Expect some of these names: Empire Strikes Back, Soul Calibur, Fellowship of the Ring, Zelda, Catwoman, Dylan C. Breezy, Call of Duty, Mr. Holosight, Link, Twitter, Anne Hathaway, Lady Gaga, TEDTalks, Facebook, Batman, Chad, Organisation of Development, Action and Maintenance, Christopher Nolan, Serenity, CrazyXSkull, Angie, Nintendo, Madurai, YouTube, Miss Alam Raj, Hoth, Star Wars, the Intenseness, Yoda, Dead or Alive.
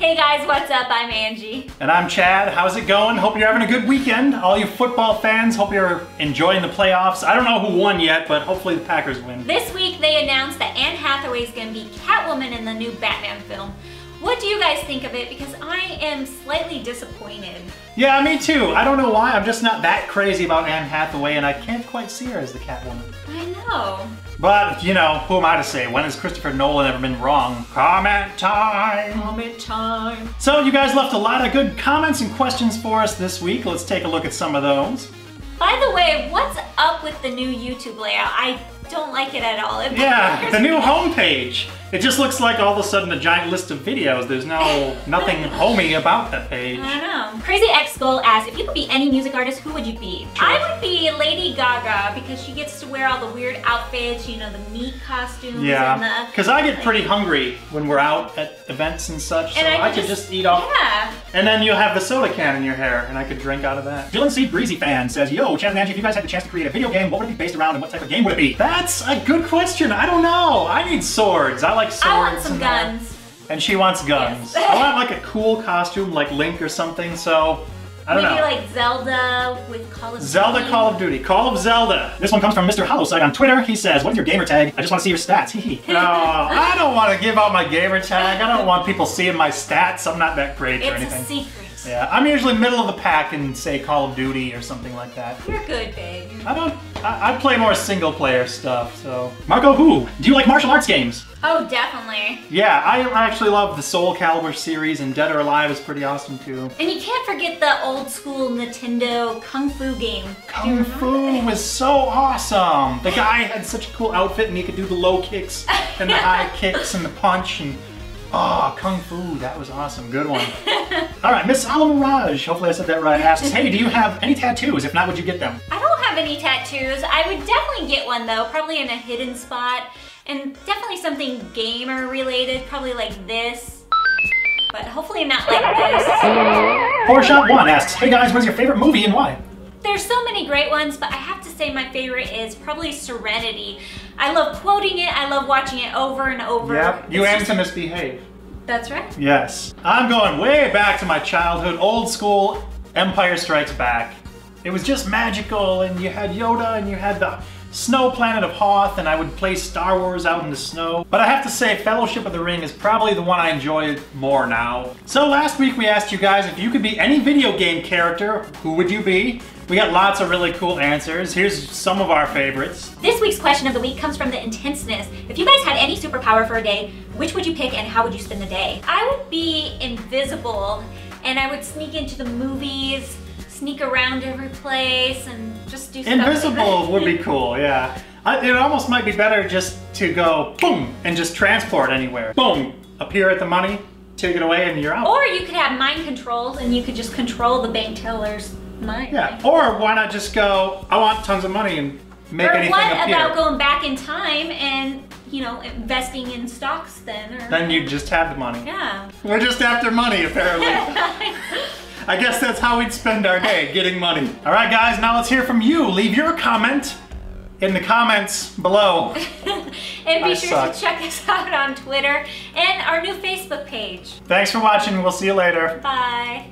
Hey guys, what's up? I'm Angie. And I'm Chad. How's it going? Hope you're having a good weekend. All you football fans, hope you're enjoying the playoffs. I don't know who won yet, but hopefully the Packers win. This week they announced that Anne Hathaway is going to be Catwoman in the new Batman film. What do you guys think of it? Because I am slightly disappointed. Yeah, me too. I don't know why. I'm just not that crazy about Anne Hathaway, and I can't quite see her as the Catwoman. I know. But, you know, who am I to say? When has Christopher Nolan ever been wrong? Comment time! Comment time! So you guys left a lot of good comments and questions for us this week. Let's take a look at some of those. By the way, what's up with the new YouTube layout? I don't like it at all. Yeah, the new homepage. It just looks like all of a sudden a giant list of videos. There's nothing homey about that page. I know. CrazyXSkull asks, if you could be any music artist, who would you be? Sure. I would be Lady Gaga because she gets to wear all the weird outfits, you know, the meat costumes. Yeah, because I get pretty hungry when we're out at events and such, and so I could just eat off. Yeah. And then you'll have the soda can in your hair, and I could drink out of that. Dylan C. Breezy fan says, yo, Chad and Angie, if you guys had the chance to create a video game, what would it be based around and what type of game would it be? That's a good question. I don't know. I need swords. I like swords. I want some guns. And she wants guns. Yes. I want like a cool costume like Link or something, so I don't know. Maybe like Zelda with Call of Duty. Zelda, Call of Duty. Call of Zelda. This one comes from Mr. Holosight on Twitter. He says, what's your gamer tag? I just want to see your stats. No, I don't want to give out my gamer tag. I don't want people seeing my stats. I'm not that great or anything. It's a secret. Yeah, I'm usually middle of the pack in, say, Call of Duty or something like that. You're good, babe. I play more single player stuff, so. Marco Who, do you like martial arts games? Oh, definitely. Yeah, I actually love the Soul Calibur series, and Dead or Alive is pretty awesome too. And you can't forget the old school Nintendo Kung Fu game. Kung Fu was so awesome. The guy had such a cool outfit and he could do the low kicks and the high kicks and the punch and oh, Kung Fu, that was awesome. Good one. All right, Miss Alam Raj, hopefully I said that right, asks, hey, do you have any tattoos? If not, would you get them? I don't have any tattoos. I would definitely get one, though, probably in a hidden spot, and definitely something gamer-related, probably like this, but hopefully not like this. Porshot1 asks, hey, guys, what's your favorite movie and why? There's so many great ones, but I have to say my favorite is probably Serenity. I love quoting it, I love watching it over and over. Yep, you aim to misbehave. That's right. Yes. I'm going way back to my childhood, old school Empire Strikes Back. It was just magical, and you had Yoda, and you had the snow planet of Hoth, and I would play Star Wars out in the snow. But I have to say, Fellowship of the Ring is probably the one I enjoy more now. So last week we asked you guys if you could be any video game character, who would you be? We got lots of really cool answers. Here's some of our favorites. This week's question of the week comes from the Intenseness. If you guys had any superpower for a day, which would you pick and how would you spend the day? I would be invisible, and I would sneak into the movies, sneak around every place, and just do stuff. Invisible would be cool, yeah. It almost might be better just to go boom and just transport anywhere. Boom, appear at the money, take it away, and you're out. Or you could have mind controls, and you could just control the bank tellers. Yeah, or why not just go, I want tons of money and make anything appear. Or what about going back in time and, you know, investing in stocks then? Or then you just have the money. Yeah. We're just after money, apparently. I guess that's how we'd spend our day, getting money. All right, guys, now let's hear from you. Leave your comment in the comments below. And be sure to check us out on Twitter and our new Facebook page. Thanks for watching. We'll see you later. Bye.